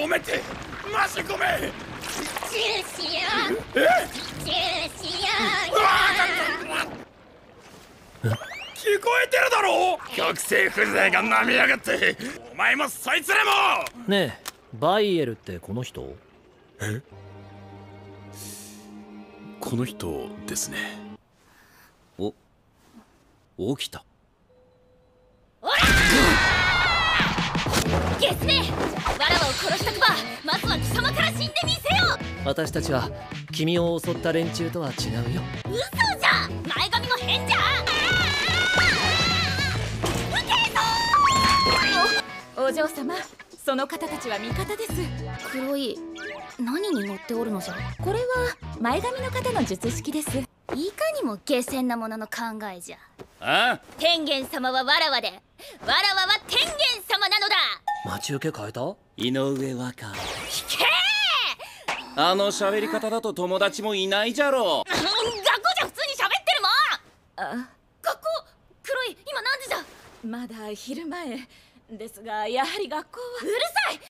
ごめんってマジごめん。チューしよう。チューしようよ。聞こえてるだろう。極性風情がなみやがって。お前もそいつらも。ねえ、バイエルってこの人？え？この人ですね。起きた。おらー！ゲスめ！わらわを殺したくば、まずは貴様から死んでみせよ！私たちは君を襲った連中とは違うよ。嘘じゃ！前髪も変じゃ！撃てぞ！お嬢様、その方たちは味方です。黒い何に乗っておるのじゃ。これは前髪の方の術式です。いかにも下賤なものの考えじゃ。ああ、天元様はわらわで、わらわは天元様なのだ。待ち受け変えた井上和歌。聞けー。あの喋り方だと友達もいないじゃろう。学校じゃ普通に喋ってるもん。あ、学校。黒い、今何時じゃ。まだ昼前ですが、やはり学校は。うるさい。